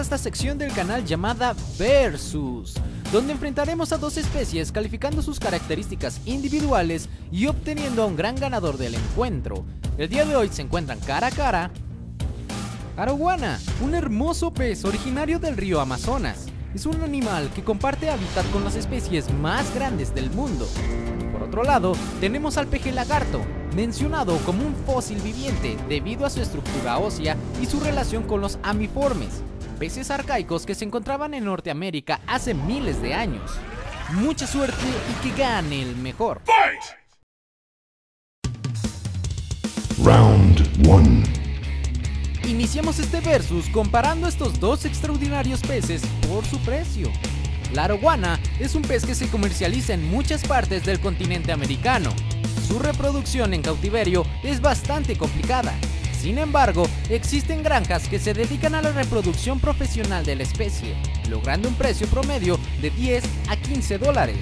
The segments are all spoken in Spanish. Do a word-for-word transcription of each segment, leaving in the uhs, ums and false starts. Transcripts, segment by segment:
a esta sección del canal llamada Versus, donde enfrentaremos a dos especies calificando sus características individuales y obteniendo a un gran ganador del encuentro. El día de hoy se encuentran cara a cara Arowana, un hermoso pez originario del río Amazonas. Es un animal que comparte hábitat con las especies más grandes del mundo. Por otro lado, tenemos al pejelagarto, mencionado como un fósil viviente debido a su estructura ósea y su relación con los amiformes, peces arcaicos que se encontraban en Norteamérica hace miles de años. Mucha suerte y que gane el mejor. Fight. Round uno. Iniciamos este versus comparando estos dos extraordinarios peces por su precio. La arowana es un pez que se comercializa en muchas partes del continente americano. Su reproducción en cautiverio es bastante complicada. Sin embargo, existen granjas que se dedican a la reproducción profesional de la especie, logrando un precio promedio de diez a quince dólares.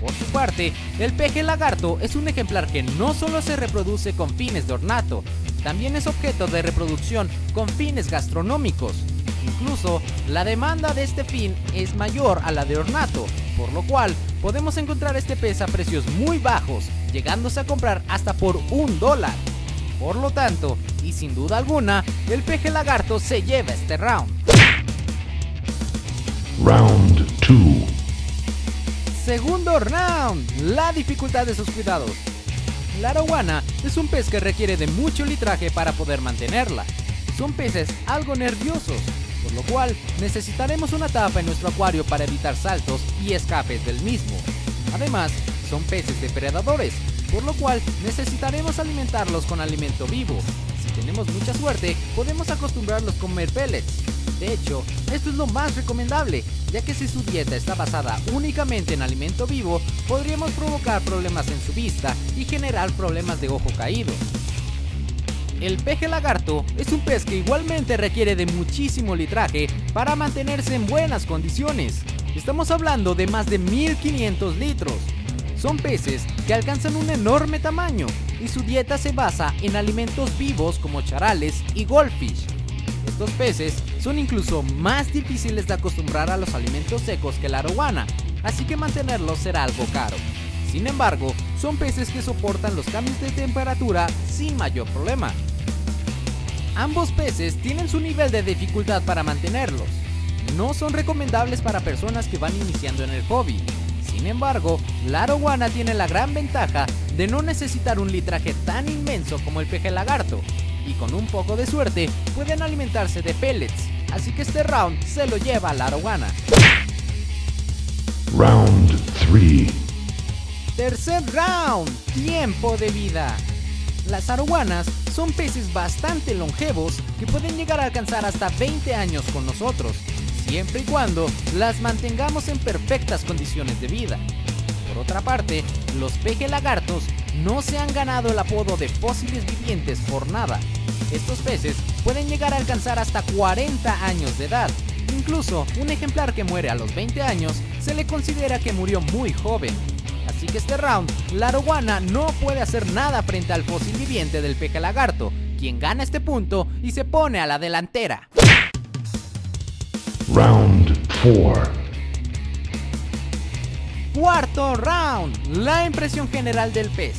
Por su parte, el pejelagarto es un ejemplar que no solo se reproduce con fines de ornato, también es objeto de reproducción con fines gastronómicos. Incluso, la demanda de este fin es mayor a la de ornato, por lo cual podemos encontrar este pez a precios muy bajos, llegándose a comprar hasta por un dólar. Por lo tanto, y sin duda alguna, el pejelagarto se lleva este round. Round dos. Segundo round, la dificultad de sus cuidados. La arowana es un pez que requiere de mucho litraje para poder mantenerla. Son peces algo nerviosos, por lo cual necesitaremos una tapa en nuestro acuario para evitar saltos y escapes del mismo. Además, son peces depredadores, por lo cual necesitaremos alimentarlos con alimento vivo. Si tenemos mucha suerte, podemos acostumbrarlos a comer pellets. De hecho, esto es lo más recomendable, ya que si su dieta está basada únicamente en alimento vivo, podríamos provocar problemas en su vista y generar problemas de ojo caído. El pejelagarto es un pez que igualmente requiere de muchísimo litraje para mantenerse en buenas condiciones. Estamos hablando de más de mil quinientos litros. Son peces que alcanzan un enorme tamaño y su dieta se basa en alimentos vivos como charales y goldfish. Estos peces son incluso más difíciles de acostumbrar a los alimentos secos que la arowana, así que mantenerlos será algo caro. Sin embargo, son peces que soportan los cambios de temperatura sin mayor problema. Ambos peces tienen su nivel de dificultad para mantenerlos. No son recomendables para personas que van iniciando en el hobby. Sin embargo, la arowana tiene la gran ventaja de no necesitar un litraje tan inmenso como el pejelagarto, y con un poco de suerte pueden alimentarse de pellets, así que este round se lo lleva la arowana. Round tres. Tercer round, tiempo de vida. Las arowanas son peces bastante longevos que pueden llegar a alcanzar hasta veinte años con nosotros, siempre y cuando las mantengamos en perfectas condiciones de vida. Por otra parte, los pejelagartos no se han ganado el apodo de fósiles vivientes por nada. Estos peces pueden llegar a alcanzar hasta cuarenta años de edad. Incluso un ejemplar que muere a los veinte años se le considera que murió muy joven. Así que este round, la arowana no puede hacer nada frente al fósil viviente del pejelagarto, quien gana este punto y se pone a la delantera. Round cuatro. Cuarto round, la impresión general del pez.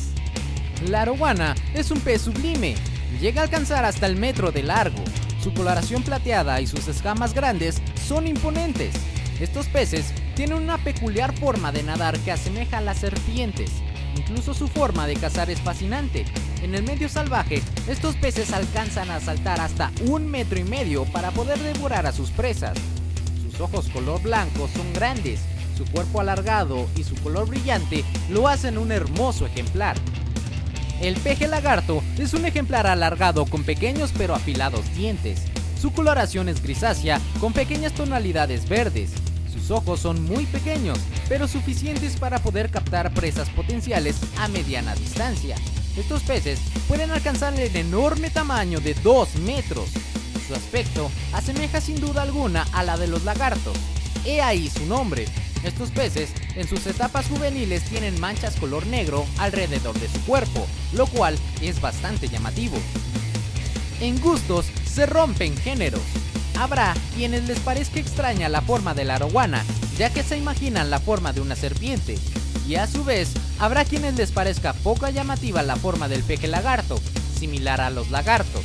La arowana es un pez sublime, llega a alcanzar hasta el metro de largo. Su coloración plateada y sus escamas grandes son imponentes. Estos peces tienen una peculiar forma de nadar que asemeja a las serpientes. Incluso su forma de cazar es fascinante. En el medio salvaje, estos peces alcanzan a saltar hasta un metro y medio para poder devorar a sus presas. Sus ojos color blanco son grandes. Su cuerpo alargado y su color brillante lo hacen un hermoso ejemplar. El pejelagarto es un ejemplar alargado con pequeños pero afilados dientes. Su coloración es grisácea con pequeñas tonalidades verdes. Sus ojos son muy pequeños, pero suficientes para poder captar presas potenciales a mediana distancia. Estos peces pueden alcanzar el enorme tamaño de dos metros. Su aspecto asemeja sin duda alguna a la de los lagartos. He ahí su nombre. Estos peces en sus etapas juveniles tienen manchas color negro alrededor de su cuerpo, lo cual es bastante llamativo. En gustos se rompen géneros. Habrá quienes les parezca extraña la forma de la arowana, ya que se imaginan la forma de una serpiente, y a su vez habrá quienes les parezca poco llamativa la forma del pejelagarto, similar a los lagartos.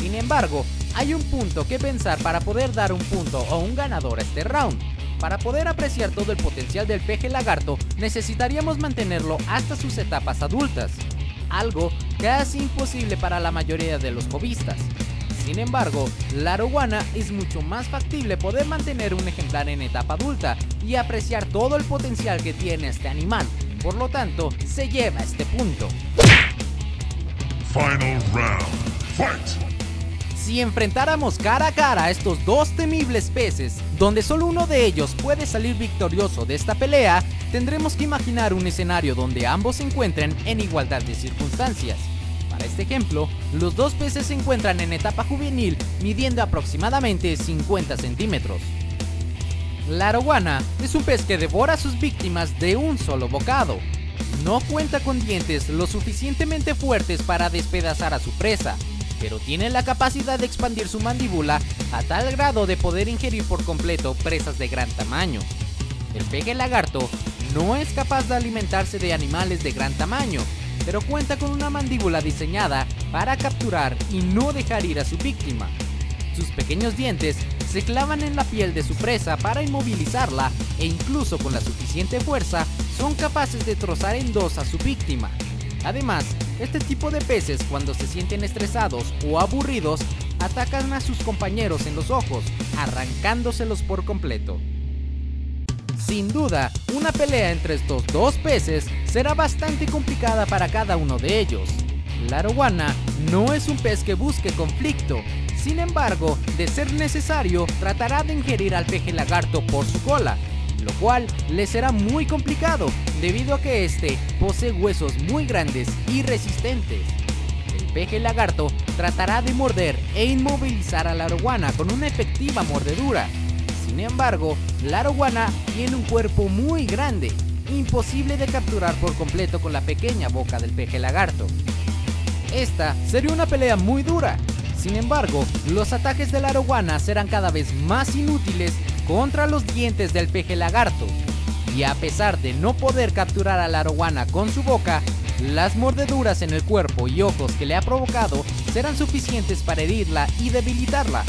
Sin embargo, hay un punto que pensar para poder dar un punto o un ganador a este round. Para poder apreciar todo el potencial del pejelagarto, necesitaríamos mantenerlo hasta sus etapas adultas, algo casi imposible para la mayoría de los hobbyistas. Sin embargo, la arowana es mucho más factible poder mantener un ejemplar en etapa adulta y apreciar todo el potencial que tiene este animal. Por lo tanto, se lleva este punto. Final round. Fight. Si enfrentáramos cara a cara a estos dos temibles peces, donde solo uno de ellos puede salir victorioso de esta pelea, tendremos que imaginar un escenario donde ambos se encuentren en igualdad de circunstancias. Para este ejemplo, los dos peces se encuentran en etapa juvenil, midiendo aproximadamente cincuenta centímetros. La arowana es un pez que devora a sus víctimas de un solo bocado. No cuenta con dientes lo suficientemente fuertes para despedazar a su presa, pero tiene la capacidad de expandir su mandíbula a tal grado de poder ingerir por completo presas de gran tamaño. El pejelagarto no es capaz de alimentarse de animales de gran tamaño, pero cuenta con una mandíbula diseñada para capturar y no dejar ir a su víctima. Sus pequeños dientes se clavan en la piel de su presa para inmovilizarla e incluso con la suficiente fuerza son capaces de trozar en dos a su víctima. Además, este tipo de peces, cuando se sienten estresados o aburridos, atacan a sus compañeros en los ojos, arrancándoselos por completo. Sin duda, una pelea entre estos dos peces será bastante complicada para cada uno de ellos. La arowana no es un pez que busque conflicto, sin embargo, de ser necesario, tratará de ingerir al pejelagarto por su cola, lo cual le será muy complicado debido a que este posee huesos muy grandes y resistentes. El pejelagarto tratará de morder e inmovilizar a la arowana con una efectiva mordedura. Sin embargo, la arowana tiene un cuerpo muy grande, imposible de capturar por completo con la pequeña boca del pejelagarto. Esta sería una pelea muy dura. Sin embargo, los ataques de la arowana serán cada vez más inútiles contra los dientes del pejelagarto, y a pesar de no poder capturar a la arowana con su boca, las mordeduras en el cuerpo y ojos que le ha provocado serán suficientes para herirla y debilitarla,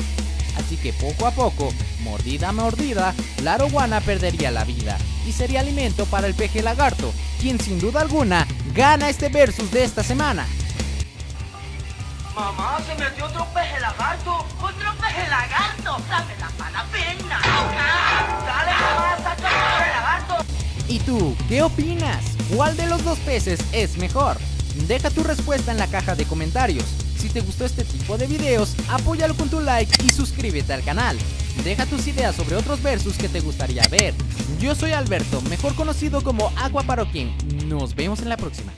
así que poco a poco, mordida a mordida, la arowana perdería la vida y sería alimento para el pejelagarto, quien sin duda alguna gana este versus de esta semana. Mamá, se metió otro pejelagarto, otro pejelagarto, dame la mala pena. Dale, mamá, saca el pejelagarto. ¿Y tú, qué opinas? ¿Cuál de los dos peces es mejor? Deja tu respuesta en la caja de comentarios. Si te gustó este tipo de videos, apóyalo con tu like y suscríbete al canal. Deja tus ideas sobre otros versus que te gustaría ver. Yo soy Alberto, mejor conocido como Acua Parrot King. Nos vemos en la próxima.